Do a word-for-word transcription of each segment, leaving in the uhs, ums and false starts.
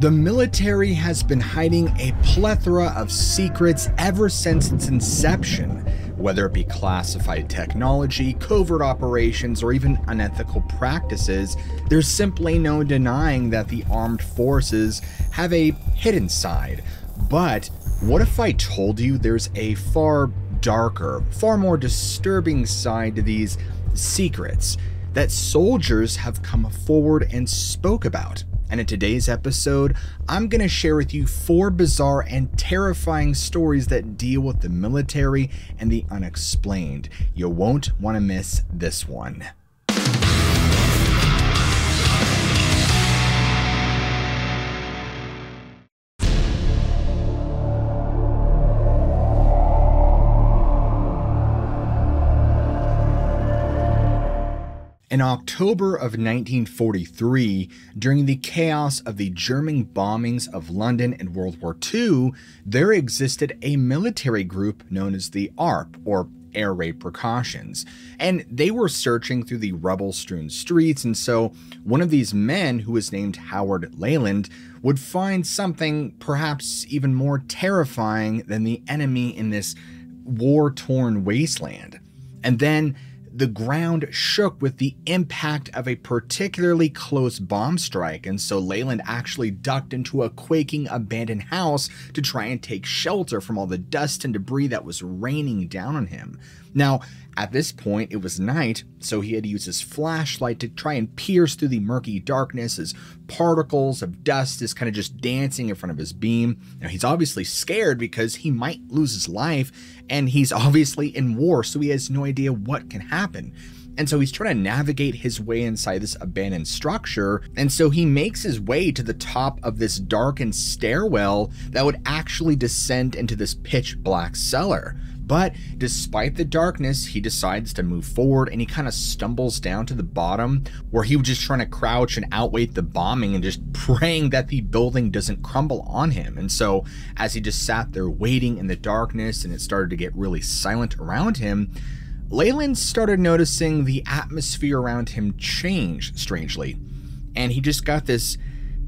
The military has been hiding a plethora of secrets ever since its inception, whether it be classified technology, covert operations, or even unethical practices. There's simply no denying that the armed forces have a hidden side. But what if I told you there's a far darker, far more disturbing side to these secrets that soldiers have come forward and spoke about? And in today's episode, I'm going to share with you four bizarre and terrifying stories that deal with the military and the unexplained. You won't want to miss this one. In October of nineteen forty-three, during the chaos of the German bombings of London in World War Two, there existed a military group known as the A R P, or Air Raid Precautions, and they were searching through the rubble-strewn streets, and so one of these men, who was named Howard Leyland, would find something perhaps even more terrifying than the enemy in this war-torn wasteland. And then the ground shook with the impact of a particularly close bomb strike, and so Leyland actually ducked into a quaking abandoned house to try and take shelter from all the dust and debris that was raining down on him. Now, at this point, it was night, so he had to use his flashlight to try and pierce through the murky darkness as particles of dust is kind of just dancing in front of his beam. Now, he's obviously scared because he might lose his life, and he's obviously in war, so he has no idea what can happen. And so he's trying to navigate his way inside this abandoned structure, and so he makes his way to the top of this darkened stairwell that would actually descend into this pitch-black cellar. But despite the darkness, he decides to move forward, and he kind of stumbles down to the bottom where he was just trying to crouch and outweigh the bombing and just praying that the building doesn't crumble on him. And so as he just sat there waiting in the darkness and it started to get really silent around him, Leyland started noticing the atmosphere around him change strangely. And he just got this,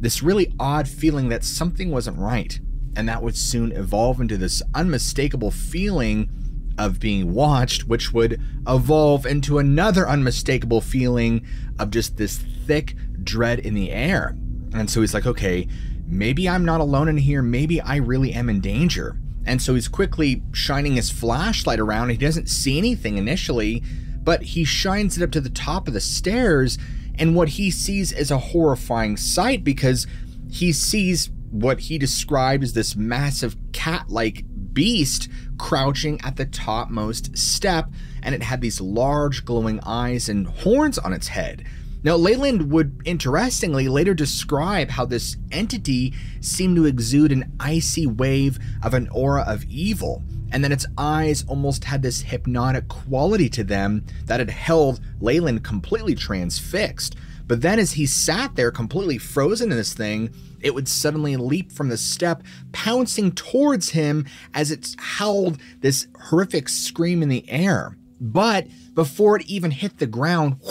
this really odd feeling that something wasn't right. And that would soon evolve into this unmistakable feeling of being watched, which would evolve into another unmistakable feeling of just this thick dread in the air. And so he's like, okay, maybe I'm not alone in here. Maybe I really am in danger. And so he's quickly shining his flashlight around. He doesn't see anything initially, but he shines it up to the top of the stairs. And what he sees is a horrifying sight, because he sees what he described as this massive cat-like beast crouching at the topmost step, and it had these large glowing eyes and horns on its head. Now, Leyland would, interestingly, later describe how this entity seemed to exude an icy wave of an aura of evil, and that its eyes almost had this hypnotic quality to them that had held Leyland completely transfixed. But then as he sat there completely frozen in this thing, it would suddenly leap from the step, pouncing towards him as it howled this horrific scream in the air. But before it even hit the ground,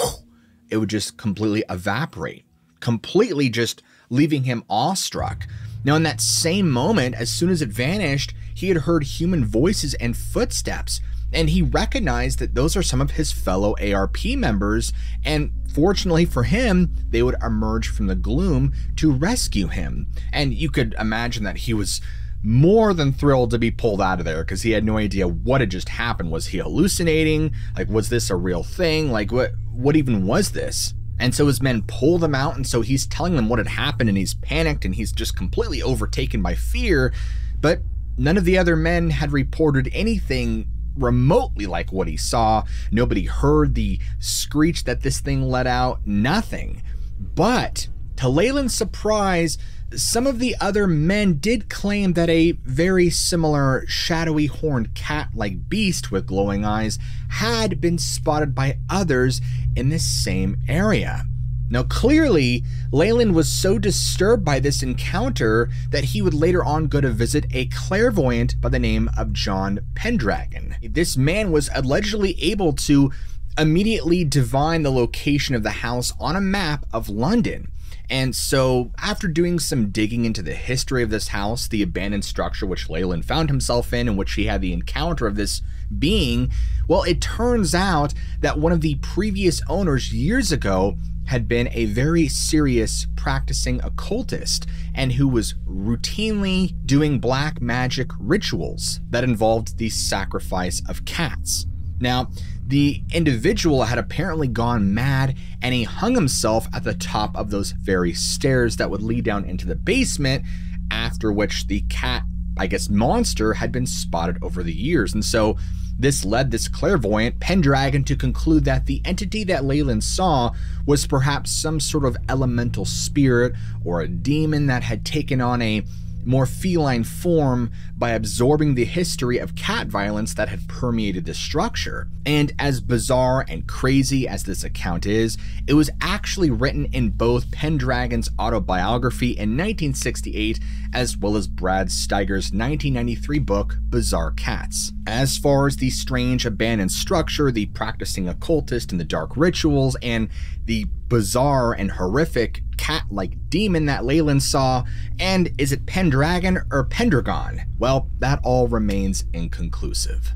it would just completely evaporate, completely just leaving him awestruck. Now, in that same moment, as soon as it vanished, he had heard human voices and footsteps, and he recognized that those are some of his fellow A R P members, and fortunately for him, they would emerge from the gloom to rescue him. And you could imagine that he was more than thrilled to be pulled out of there, because he had no idea what had just happened. Was he hallucinating? Like, was this a real thing? Like, what, what even was this? And so his men pull them out, and so he's telling them what had happened, and he's panicked, and he's just completely overtaken by fear. But none of the other men had reported anything remotely like what he saw. Nobody heard the screech that this thing let out, nothing. But to Leyland's surprise, some of the other men did claim that a very similar shadowy horned cat-like beast with glowing eyes had been spotted by others in this same area. Now, clearly, Leyland was so disturbed by this encounter that he would later on go to visit a clairvoyant by the name of John Pendragon. This man was allegedly able to immediately divine the location of the house on a map of London. And so after doing some digging into the history of this house, the abandoned structure which Leyland found himself in and which he had the encounter of this being, well, it turns out that one of the previous owners years ago had been a very serious practicing occultist and who was routinely doing black magic rituals that involved the sacrifice of cats. Now, the individual had apparently gone mad and he hung himself at the top of those very stairs that would lead down into the basement, after which the cat, I guess, monster had been spotted over the years. And so this led this clairvoyant Pendragon to conclude that the entity that Leyland saw was perhaps some sort of elemental spirit or a demon that had taken on a more feline form by absorbing the history of cat violence that had permeated the structure. And as bizarre and crazy as this account is, it was actually written in both Pendragon's autobiography in nineteen sixty-eight, as well as Brad Steiger's nineteen ninety-three book, Bizarre Cats. As far as the strange abandoned structure, the practicing occultist and the dark rituals, and the bizarre and horrific cat-like demon that Leyland saw, and is it Pendragon or Pendragon? Well, that all remains inconclusive.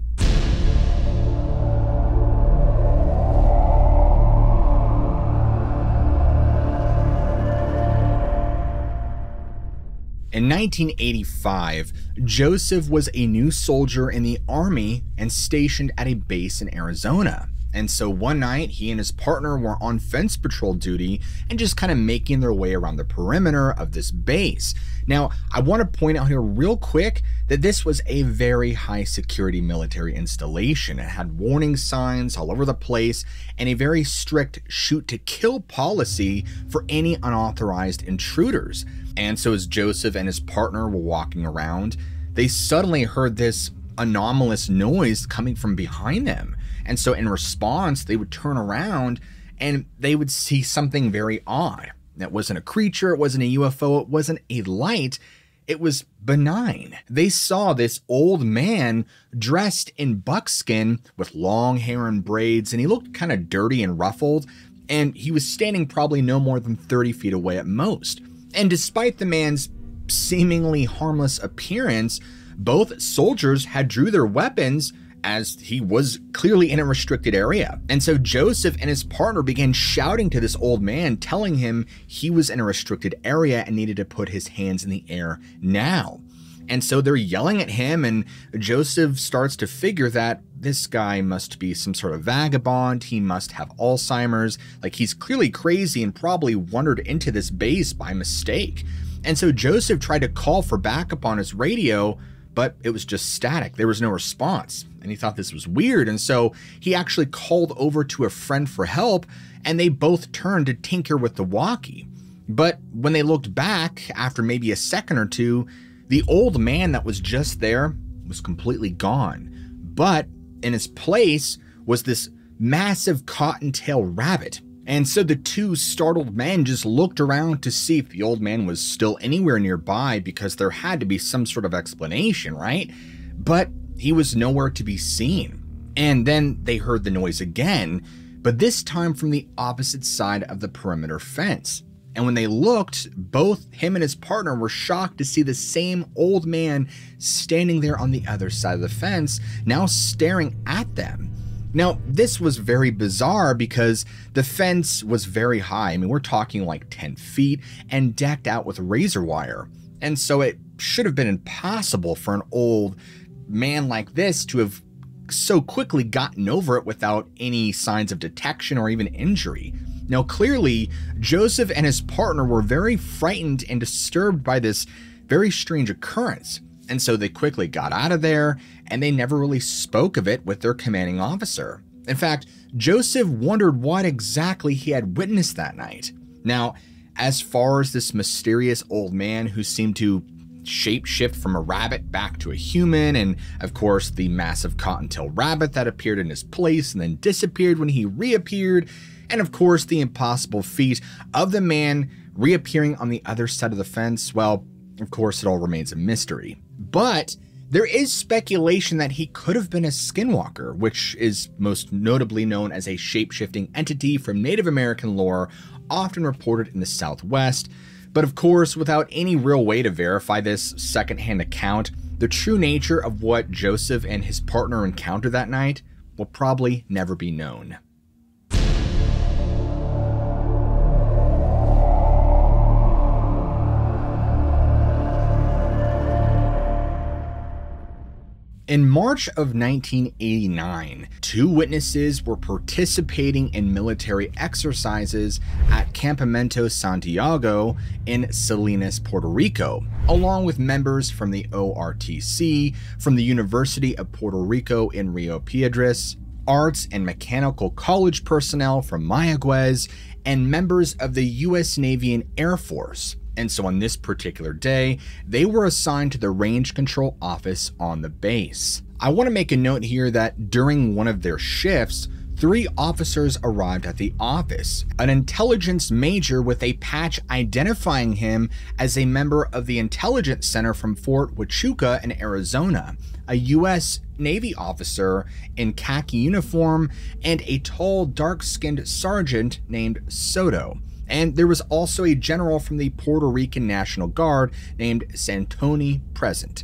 In nineteen eighty-five, Joseph was a new soldier in the Army and stationed at a base in Arizona. And so one night, he and his partner were on fence patrol duty and just kind of making their way around the perimeter of this base. Now, I want to point out here real quick that this was a very high security military installation. It had warning signs all over the place and a very strict shoot to kill policy for any unauthorized intruders. And so as Joseph and his partner were walking around, they suddenly heard this anomalous noise coming from behind them. And so in response, they would turn around and they would see something very odd. It wasn't a creature, it wasn't a U F O, it wasn't a light, it was benign. They saw this old man dressed in buckskin with long hair and braids, and he looked kind of dirty and ruffled, and he was standing probably no more than thirty feet away at most. And despite the man's seemingly harmless appearance, both soldiers had drew their weapons as he was clearly in a restricted area. And so Joseph and his partner began shouting to this old man, telling him he was in a restricted area and needed to put his hands in the air now. And so they're yelling at him, and Joseph starts to figure that this guy must be some sort of vagabond. He must have Alzheimer's. Like, he's clearly crazy and probably wandered into this base by mistake. And so Joseph tried to call for backup on his radio, but it was just static. There was no response. And he thought this was weird. And so he actually called over to a friend for help, and they both turned to tinker with the walkie. But when they looked back after maybe a second or two, the old man that was just there was completely gone. But in his place was this massive cottontail rabbit. And so the two startled men just looked around to see if the old man was still anywhere nearby, because there had to be some sort of explanation, right? But he was nowhere to be seen. And then they heard the noise again, but this time from the opposite side of the perimeter fence. And when they looked, both him and his partner were shocked to see the same old man standing there on the other side of the fence, now staring at them. Now, this was very bizarre because the fence was very high. I mean, we're talking like ten feet and decked out with razor wire. And so it should have been impossible for an old man like this to have so quickly gotten over it without any signs of detection or even injury. Now, clearly, Joseph and his partner were very frightened and disturbed by this very strange occurrence. And so they quickly got out of there, and they never really spoke of it with their commanding officer. In fact, Joseph wondered what exactly he had witnessed that night. Now, as far as this mysterious old man who seemed to shapeshift from a rabbit back to a human, and of course the massive cottontail rabbit that appeared in his place and then disappeared when he reappeared, and of course the impossible feat of the man reappearing on the other side of the fence, well, of course it all remains a mystery. But there is speculation that he could have been a skinwalker, which is most notably known as a shape-shifting entity from Native American lore often reported in the Southwest, but of course, without any real way to verify this secondhand account, the true nature of what Joseph and his partner encountered that night will probably never be known. In March of nineteen eighty-nine, two witnesses were participating in military exercises at Campamento Santiago in Salinas, Puerto Rico, along with members from the O R T C, from the University of Puerto Rico in Rio Piedras, Arts and Mechanical College personnel from Mayagüez, and members of the U S Navy and Air Force. And so on this particular day, they were assigned to the range control office on the base. I want to make a note here that during one of their shifts, three officers arrived at the office, an intelligence major with a patch identifying him as a member of the intelligence center from Fort Huachuca in Arizona, a U S Navy officer in khaki uniform, and a tall, dark-skinned sergeant named Soto. And there was also a general from the Puerto Rican National Guard named Santoni present.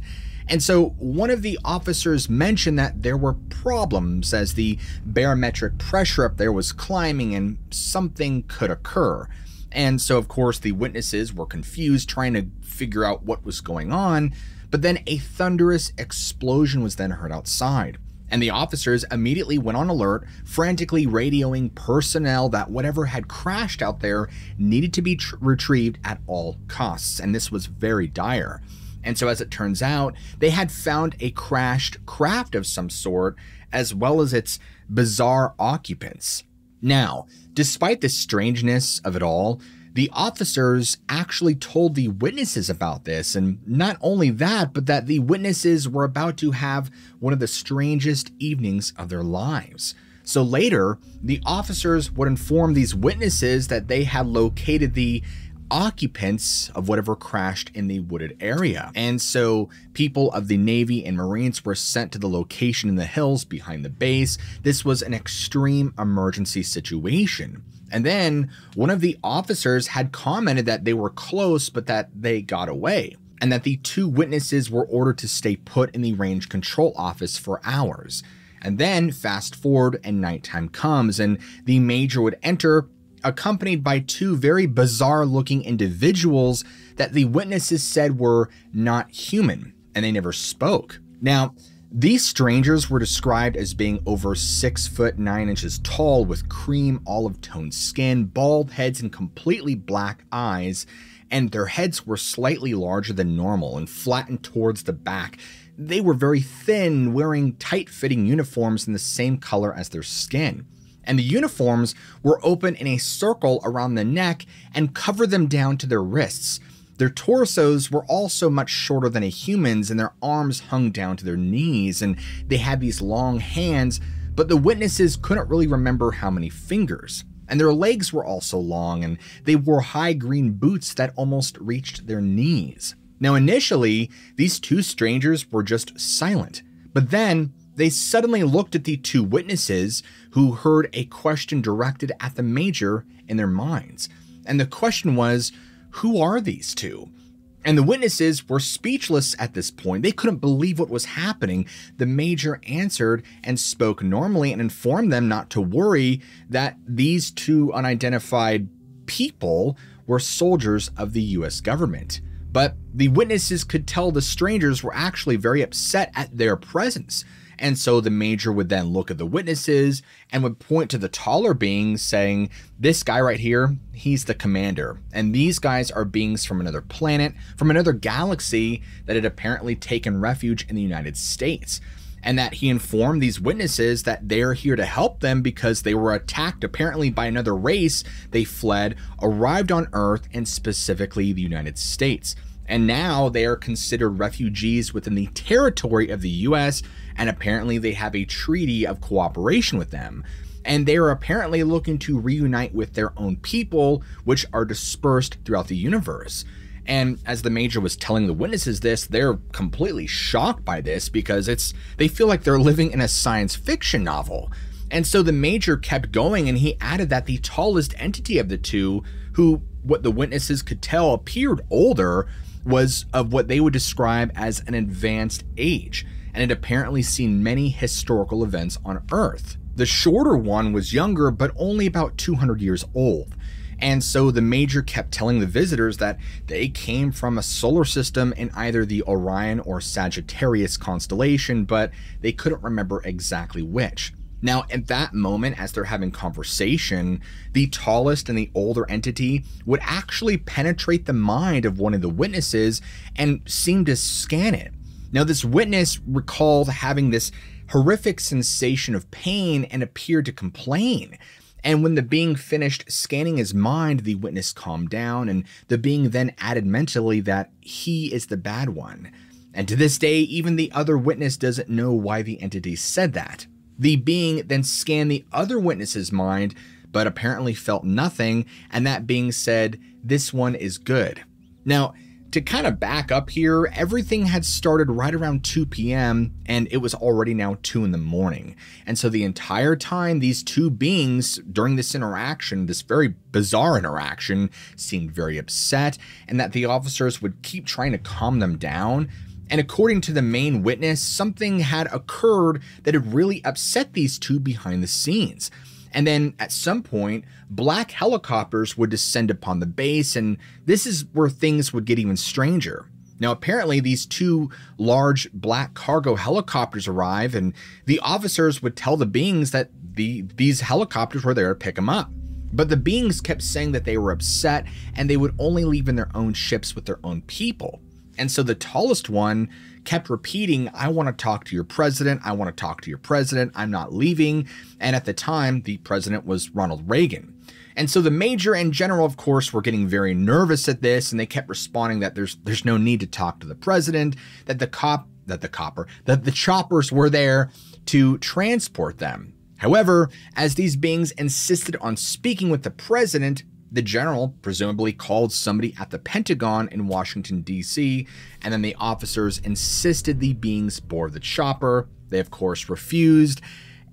And so one of the officers mentioned that there were problems as the barometric pressure up there was climbing and something could occur. And so, of course, the witnesses were confused, trying to figure out what was going on. But then a thunderous explosion was then heard outside. And the officers immediately went on alert, frantically radioing personnel that whatever had crashed out there needed to be retrieved at all costs. And this was very dire. And so as it turns out, they had found a crashed craft of some sort, as well as its bizarre occupants. Now, despite the strangeness of it all, the officers actually told the witnesses about this, and not only that, but that the witnesses were about to have one of the strangest evenings of their lives. So later, the officers would inform these witnesses that they had located the occupants of whatever crashed in the wooded area. And so people of the Navy and Marines were sent to the location in the hills behind the base. This was an extreme emergency situation. And then one of the officers had commented that they were close, but that they got away, and that the two witnesses were ordered to stay put in the range control office for hours. And then fast forward and nighttime comes, and the major would enter, accompanied by two very bizarre looking individuals that the witnesses said were not human, and they never spoke. Now, these strangers were described as being over six foot nine inches tall, with cream olive toned skin, bald heads, and completely black eyes, and their heads were slightly larger than normal and flattened towards the back. They were very thin, wearing tight fitting uniforms in the same color as their skin. And the uniforms were open in a circle around the neck and covered them down to their wrists. Their torsos were also much shorter than a human's, and their arms hung down to their knees, and they had these long hands, but the witnesses couldn't really remember how many fingers. And their legs were also long, and they wore high green boots that almost reached their knees. Now, initially, these two strangers were just silent, but then they suddenly looked at the two witnesses, who heard a question directed at the major in their minds. And the question was, who are these two? And the witnesses were speechless at this point. They couldn't believe what was happening. The major answered and spoke normally and informed them not to worry, that these two unidentified people were soldiers of the U S government. But the witnesses could tell the strangers were actually very upset at their presence. And so the major would then look at the witnesses and would point to the taller beings, saying, this guy right here, he's the commander. And these guys are beings from another planet, from another galaxy that had apparently taken refuge in the United States. And that he informed these witnesses that they're here to help them because they were attacked apparently by another race. They fled, arrived on Earth, and specifically the United States. And now they are considered refugees within the territory of the U S, and apparently they have a treaty of cooperation with them. And they are apparently looking to reunite with their own people, which are dispersed throughout the universe. And as the major was telling the witnesses this, they're completely shocked by this because it's they feel like they're living in a science fiction novel. And so the major kept going, and he added that the tallest entity of the two, who, what the witnesses could tell, appeared older, was of what they would describe as an advanced age, and had apparently seen many historical events on Earth. The shorter one was younger, but only about two hundred years old. And so the major kept telling the visitors that they came from a solar system in either the Orion or Sagittarius constellation, but they couldn't remember exactly which. Now, at that moment, as they're having conversation, the tallest and the older entity would actually penetrate the mind of one of the witnesses and seem to scan it. Now, this witness recalled having this horrific sensation of pain and appeared to complain. And when the being finished scanning his mind, the witness calmed down, and the being then added mentally that he is the bad one. And to this day, even the other witness doesn't know why the entity said that. The being then scanned the other witness's mind, but apparently felt nothing, and that being said, "This one is good." Now, to kind of back up here, everything had started right around two P M and it was already now two in the morning. And so the entire time, these two beings during this interaction, this very bizarre interaction, seemed very upset, and that the officers would keep trying to calm them down. And according to the main witness, something had occurred that had really upset these two behind the scenes. And then at some point, black helicopters would descend upon the base, and this is where things would get even stranger. Now, apparently these two large black cargo helicopters arrive, and the officers would tell the beings that the, these helicopters were there to pick them up. But the beings kept saying that they were upset and they would only leave in their own ships with their own people. And so the tallest one kept repeating, "I want to talk to your president. I want to talk to your president. I'm not leaving." And at the time, the president was Ronald Reagan. And so the major and general, of course, were getting very nervous at this, and they kept responding that there's there's no need to talk to the president, that the cop that the copper that the choppers were there to transport them. However, as these beings insisted on speaking with the president, the general presumably called somebody at the Pentagon in Washington, D C, and then the officers insisted the beings board the chopper. They, of course, refused,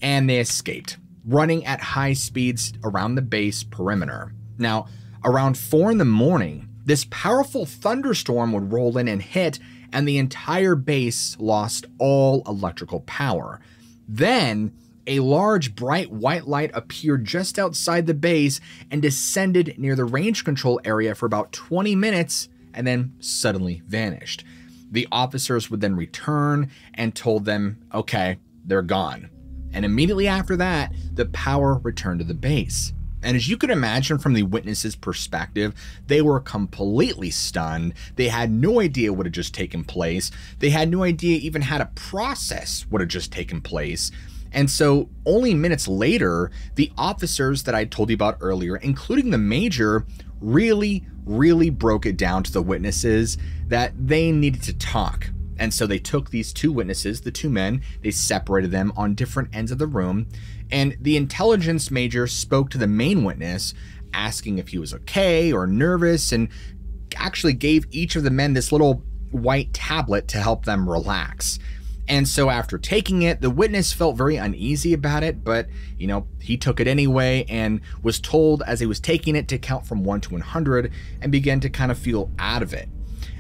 and they escaped, running at high speeds around the base perimeter. Now, around four in the morning, this powerful thunderstorm would roll in and hit, and the entire base lost all electrical power. Then, a large bright white light appeared just outside the base and descended near the range control area for about twenty minutes and then suddenly vanished. The officers would then return and told them, okay, they're gone. And immediately after that, the power returned to the base. And as you can imagine from the witnesses' perspective, they were completely stunned. They had no idea what had just taken place. They had no idea even how to process what had just taken place. And so only minutes later, the officers that I told you about earlier, including the major, really, really broke it down to the witnesses that they needed to talk. And so they took these two witnesses, the two men, they separated them on different ends of the room. And the intelligence major spoke to the main witness, asking if he was okay or nervous, and actually gave each of the men this little white tablet to help them relax. And so after taking it, the witness felt very uneasy about it, but, you know, he took it anyway and was told as he was taking it to count from one to one hundred and began to kind of feel out of it.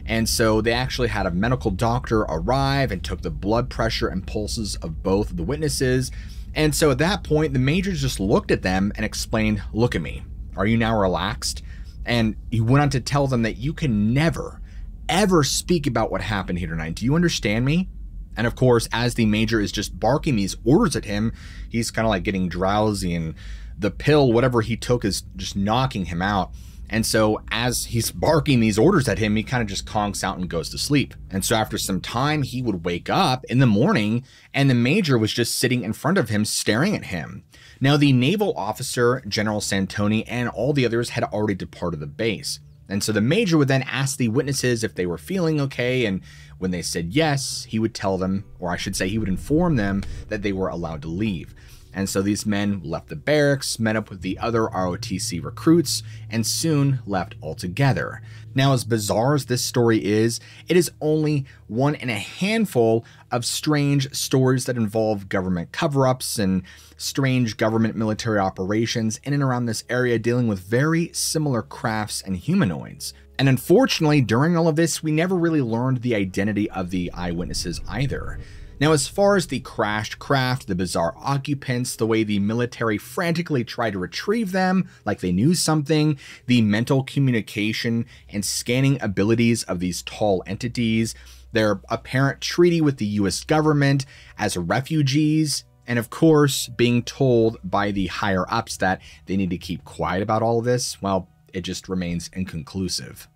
And so they actually had a medical doctor arrive and took the blood pressure and pulses of both of the witnesses. And so at that point, the major just looked at them and explained, "Look at me, are you now relaxed?" And he went on to tell them that you can never, ever speak about what happened here tonight. Do you understand me? And of course, as the major is just barking these orders at him, he's kind of like getting drowsy, and the pill, whatever he took, is just knocking him out. And so as he's barking these orders at him, he kind of just conks out and goes to sleep. And so after some time, he would wake up in the morning, and the major was just sitting in front of him, staring at him. Now, the naval officer, General Santoni, and all the others had already departed the base. And so the major would then ask the witnesses if they were feeling okay, and when they said yes, he would tell them, or I should say he would inform them, that they were allowed to leave. And so these men left the barracks, met up with the other R O T C recruits, and soon left altogether. Now, as bizarre as this story is, it is only one in a handful of strange stories that involve government cover-ups and strange government military operations in and around this area dealing with very similar crafts and humanoids. And unfortunately, during all of this, we never really learned the identity of the eyewitnesses either. Now, as far as the crashed craft, the bizarre occupants, the way the military frantically tried to retrieve them, like they knew something, the mental communication and scanning abilities of these tall entities, their apparent treaty with the U S government as refugees, and of course, being told by the higher-ups that they need to keep quiet about all of this, well, it just remains inconclusive.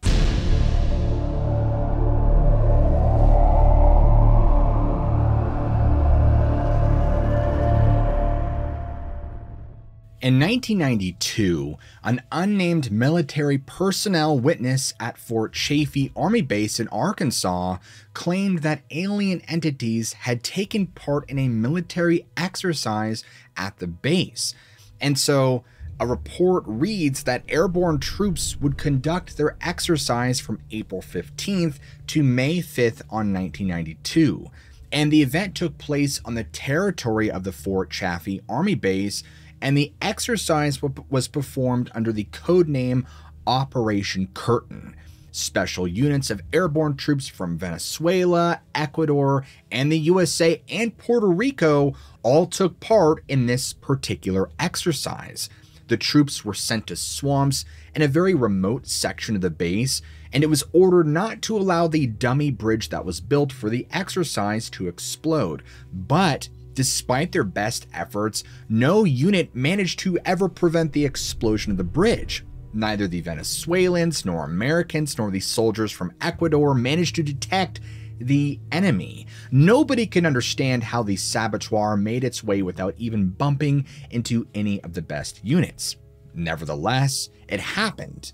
In nineteen ninety-two, an unnamed military personnel witness at Fort Chaffee Army Base in Arkansas claimed that alien entities had taken part in a military exercise at the base. And so a report reads that airborne troops would conduct their exercise from April fifteenth to May fifth on nineteen ninety-two. And the event took place on the territory of the Fort Chaffee Army Base, and the exercise was performed under the code name Operation Curtain. Special units of airborne troops from Venezuela, Ecuador, and the U S A and Puerto Rico all took part in this particular exercise. The troops were sent to swamps in a very remote section of the base, and it was ordered not to allow the dummy bridge that was built for the exercise to explode, but despite their best efforts, no unit managed to ever prevent the explosion of the bridge. Neither the Venezuelans, nor Americans, nor the soldiers from Ecuador managed to detect the enemy. Nobody can understand how the saboteur made its way without even bumping into any of the best units. Nevertheless, it happened.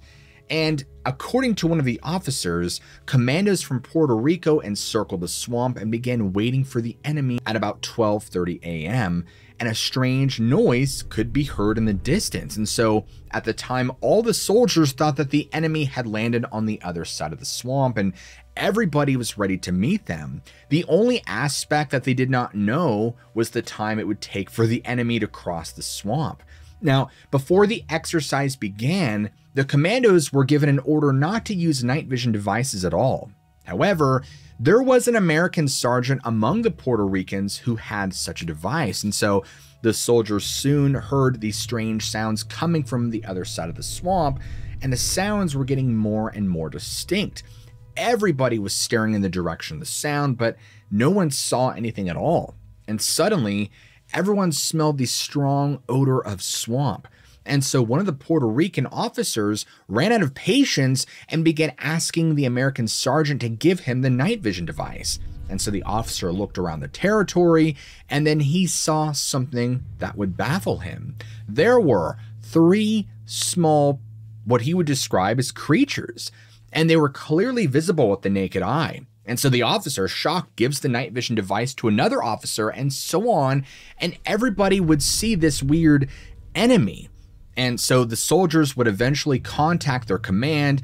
And according to one of the officers, commandos from Puerto Rico encircled the swamp and began waiting for the enemy at about twelve thirty a m, and a strange noise could be heard in the distance. And so at the time, all the soldiers thought that the enemy had landed on the other side of the swamp, and everybody was ready to meet them. The only aspect that they did not know was the time it would take for the enemy to cross the swamp. Now, before the exercise began, the commandos were given an order not to use night vision devices at all. However, there was an American sergeant among the Puerto Ricans who had such a device, and so the soldiers soon heard these strange sounds coming from the other side of the swamp, and the sounds were getting more and more distinct. Everybody was staring in the direction of the sound, but no one saw anything at all. And suddenly, everyone smelled the strong odor of swamp. And so one of the Puerto Rican officers ran out of patience and began asking the American sergeant to give him the night vision device. And so the officer looked around the territory, and then he saw something that would baffle him. There were three small, what he would describe as creatures, and they were clearly visible with the naked eye. And so the officer, shocked, gives the night vision device to another officer, and so on, and everybody would see this weird enemy. And so the soldiers would eventually contact their command,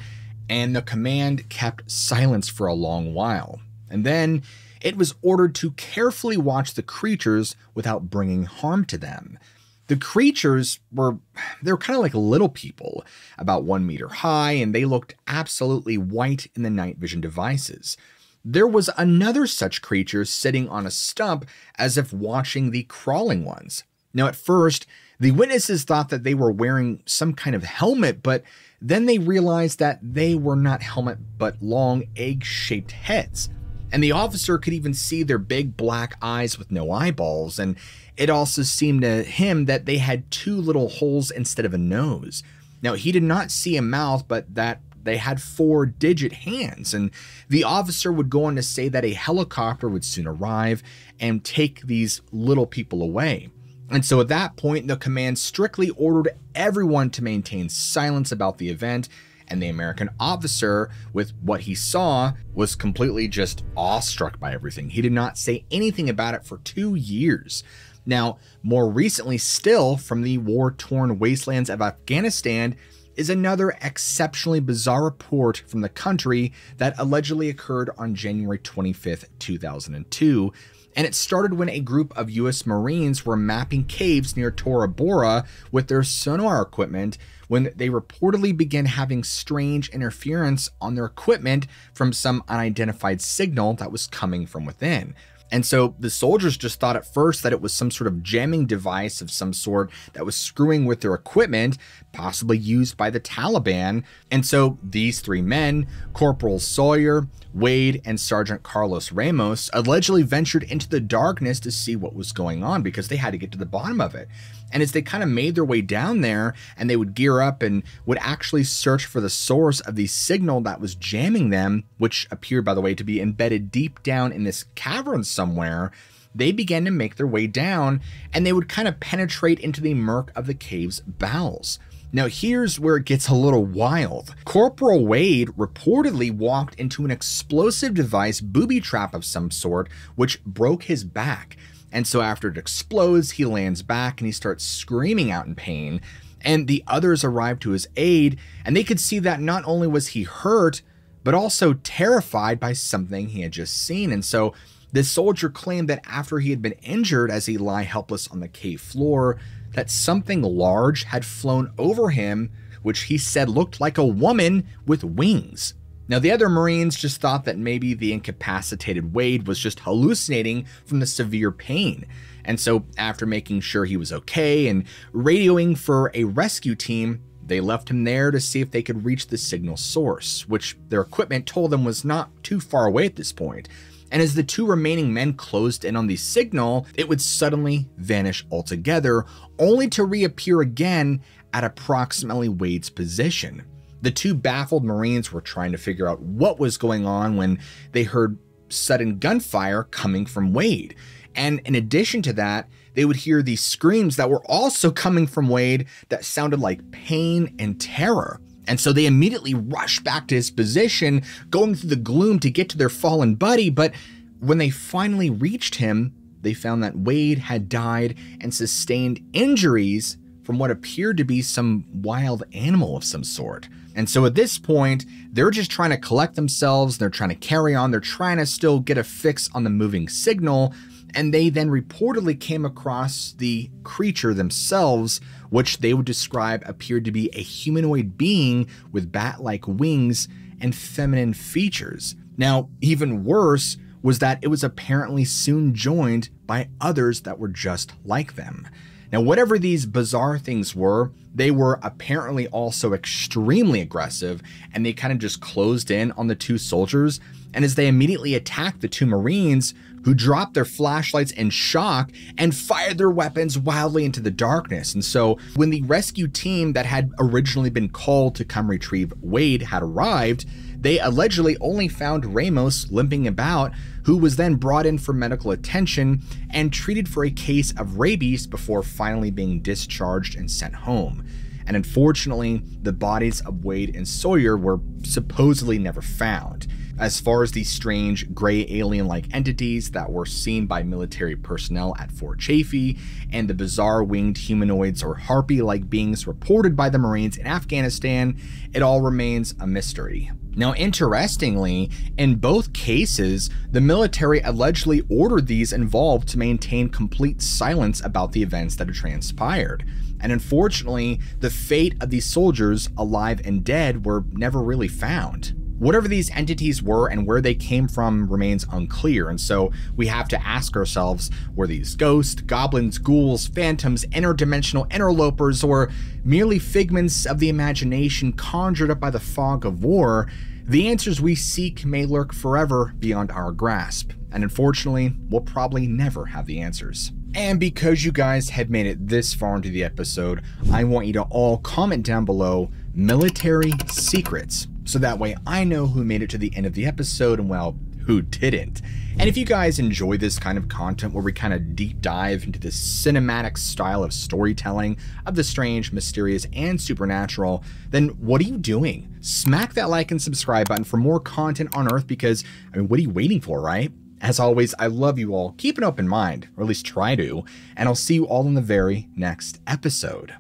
and the command kept silence for a long while. And then it was ordered to carefully watch the creatures without bringing harm to them. The creatures were, they were kind of like little people, about one meter high, and they looked absolutely white in the night vision devices. There was another such creature sitting on a stump as if watching the crawling ones. Now, at first, the witnesses thought that they were wearing some kind of helmet, but then they realized that they were not helmet, but long egg-shaped heads. And the officer could even see their big black eyes with no eyeballs. And it also seemed to him that they had two little holes instead of a nose. Now, he did not see a mouth, but that they had four-digit hands. And the officer would go on to say that a helicopter would soon arrive and take these little people away. And so at that point, the command strictly ordered everyone to maintain silence about the event, and the American officer, with what he saw, was completely just awestruck by everything. He did not say anything about it for two years. Now, more recently still, from the war-torn wastelands of Afghanistan, is another exceptionally bizarre report from the country that allegedly occurred on January twenty-fifth, two thousand two. And it started when a group of U S Marines were mapping caves near Tora Bora with their sonar equipment when they reportedly began having strange interference on their equipment from some unidentified signal that was coming from within. And so the soldiers just thought at first that it was some sort of jamming device of some sort that was screwing with their equipment, possibly used by the Taliban. And so these three men, Corporal Sawyer, Wade, and Sergeant Carlos Ramos, allegedly ventured into the darkness to see what was going on because they had to get to the bottom of it. And as they kind of made their way down there, and they would gear up and would actually search for the source of the signal that was jamming them, which appeared, by the way, to be embedded deep down in this cavern somewhere, they began to make their way down, and they would kind of penetrate into the murk of the cave's bowels. Now, here's where it gets a little wild. Corporal Wade reportedly walked into an explosive device booby trap of some sort, which broke his back. And so after it explodes, he lands back and he starts screaming out in pain. And the others arrive to his aid, and they could see that not only was he hurt, but also terrified by something he had just seen. And so this soldier claimed that after he had been injured as he lay helpless on the cave floor, that something large had flown over him, which he said looked like a woman with wings. Now, the other Marines just thought that maybe the incapacitated Wade was just hallucinating from the severe pain. And so after making sure he was okay and radioing for a rescue team, they left him there to see if they could reach the signal source, which their equipment told them was not too far away at this point. And as the two remaining men closed in on the signal, it would suddenly vanish altogether, only to reappear again at approximately Wade's position. The two baffled Marines were trying to figure out what was going on when they heard sudden gunfire coming from Wade. And in addition to that, they would hear these screams that were also coming from Wade that sounded like pain and terror. And so they immediately rush back to his position, going through the gloom to get to their fallen buddy. But when they finally reached him, they found that Wade had died and sustained injuries from what appeared to be some wild animal of some sort. And so at this point, they're just trying to collect themselves. They're trying to carry on. They're trying to still get a fix on the moving signal. And they then reportedly came across the creature themselves, which they would describe appeared to be a humanoid being with bat-like wings and feminine features. Now, even worse was that it was apparently soon joined by others that were just like them. Now, whatever these bizarre things were, they were apparently also extremely aggressive, and they kind of just closed in on the two soldiers. And as they immediately attacked the two Marines, who dropped their flashlights in shock and fired their weapons wildly into the darkness. And so when the rescue team that had originally been called to come retrieve Wade had arrived, they allegedly only found Ramos limping about, who was then brought in for medical attention and treated for a case of rabies before finally being discharged and sent home. And unfortunately, the bodies of Wade and Sawyer were supposedly never found. As far as these strange gray alien-like entities that were seen by military personnel at Fort Chaffee and the bizarre winged humanoids or harpy-like beings reported by the Marines in Afghanistan, it all remains a mystery. Now, interestingly, in both cases, the military allegedly ordered these involved to maintain complete silence about the events that had transpired. And unfortunately, the fate of these soldiers, alive and dead, were never really found. Whatever these entities were and where they came from remains unclear, and so we have to ask ourselves, were these ghosts, goblins, ghouls, phantoms, interdimensional interlopers, or merely figments of the imagination conjured up by the fog of war? The answers we seek may lurk forever beyond our grasp, and unfortunately, we'll probably never have the answers. And because you guys have made it this far into the episode, I want you to all comment down below military secrets, so that way I know who made it to the end of the episode and, well, who didn't. And if you guys enjoy this kind of content where we kind of deep dive into this cinematic style of storytelling of the strange, mysterious, and supernatural, then what are you doing? Smack that like and subscribe button for more content on Earth, because, I mean, what are you waiting for, right? As always, I love you all. Keep an open mind, or at least try to, and I'll see you all in the very next episode.